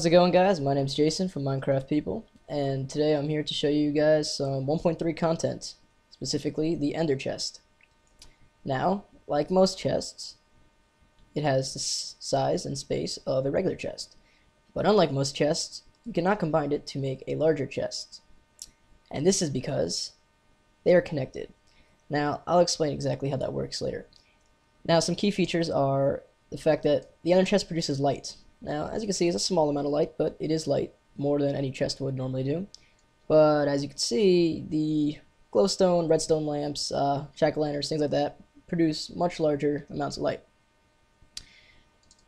How's it going, guys? My name's Jason from Minecraft People, and today I'm here to show you guys some 1.3 content, specifically the Ender Chest. Now, like most chests, it has the size and space of a regular chest, but unlike most chests, you cannot combine it to make a larger chest, and this is because they are connected. Now, I'll explain exactly how that works later. Now, some key features are the fact that the Ender Chest produces light. Now, as you can see, it's a small amount of light, but it is light, more than any chest would normally do. But as you can see, the glowstone, redstone lamps, jack-o'-lanterns, things like that, produce much larger amounts of light.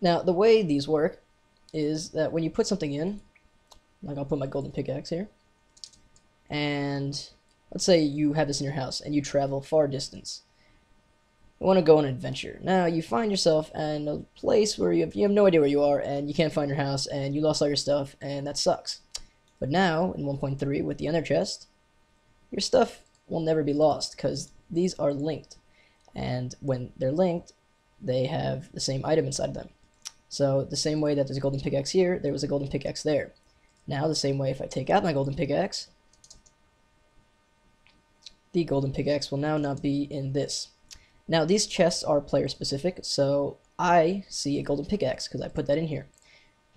Now, the way these work is that when you put something in, like I'll put my golden pickaxe here, and let's say you have this in your house and you travel far distance. You want to go on an adventure. Now you find yourself in a place where you have no idea where you are, and you can't find your house, and you lost all your stuff, and that sucks. But now in 1.3 with the Ender Chest, your stuff will never be lost because these are linked, and when they're linked, they have the same item inside them. So the same way that there's a golden pickaxe here, there was a golden pickaxe there. Now the same way, if I take out my golden pickaxe, the golden pickaxe will now not be in this. Now these chests are player specific, so I see a golden pickaxe because I put that in here.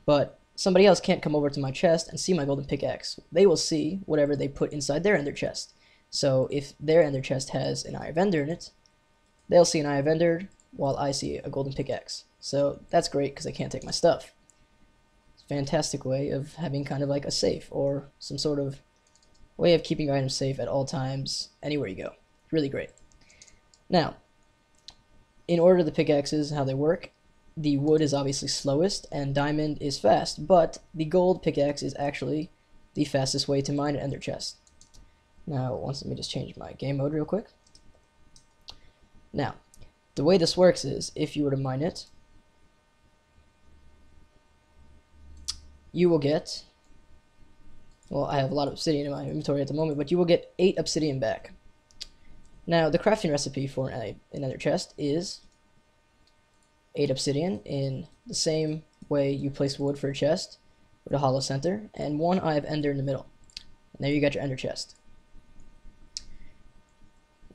But somebody else can't come over to my chest and see my golden pickaxe. They will see whatever they put inside their Ender Chest. So if their Ender Chest has an Eye of Ender in it, they'll see an Eye of Ender while I see a golden pickaxe. So that's great because they can't take my stuff. It's a fantastic way of having kind of like a safe or some sort of way of keeping your items safe at all times, anywhere you go. It's really great. Now, in order the pickaxes, how they work, the wood is obviously slowest and diamond is fast, but the gold pickaxe is actually the fastest way to mine an Ender Chest. Now, let me just change my game mode real quick. Now, the way this works is, if you were to mine it, you will get, well, I have a lot of obsidian in my inventory at the moment, but you will get 8 obsidian back. Now, the crafting recipe for an Ender Chest is 8 obsidian in the same way you place wood for a chest, with a hollow center, and 1 Eye of Ender in the middle. And there you got your Ender Chest.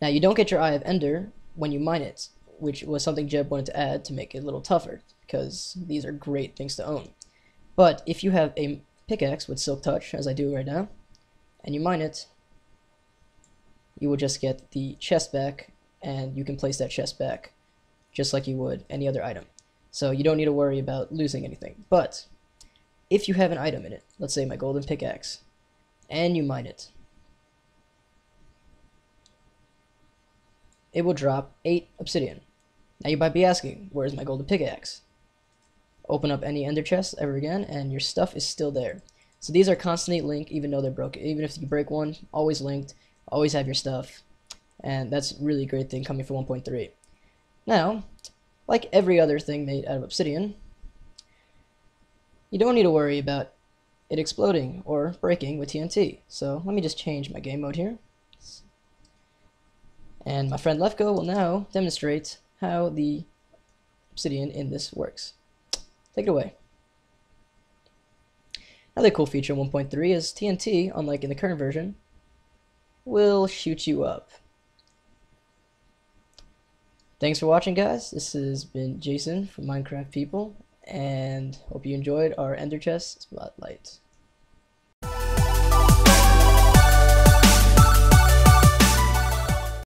Now, you don't get your Eye of Ender when you mine it, which was something Jeb wanted to add to make it a little tougher, because these are great things to own. But if you have a pickaxe with silk touch, as I do right now, and you mine it, you will just get the chest back, and you can place that chest back just like you would any other item. So you don't need to worry about losing anything. But if you have an item in it, let's say my golden pickaxe, and you mine it, it will drop 8 obsidian. Now you might be asking, where's my golden pickaxe? Open up any Ender Chest ever again, and your stuff is still there. So these are constantly linked, even though they're broken. Even if you break one, always linked. Always have your stuff, and that's a really great thing coming from 1.3. Now, like every other thing made out of obsidian, you don't need to worry about it exploding or breaking with TNT. So let me just change my game mode here, and my friend Lefkoe will now demonstrate how the obsidian in this works. Take it away. Another cool feature in 1.3 is TNT, unlike in the current version, will shoot you up. Thanks for watching, guys. This has been Jason from Minecraft People, and hope you enjoyed our Ender Chest spotlight.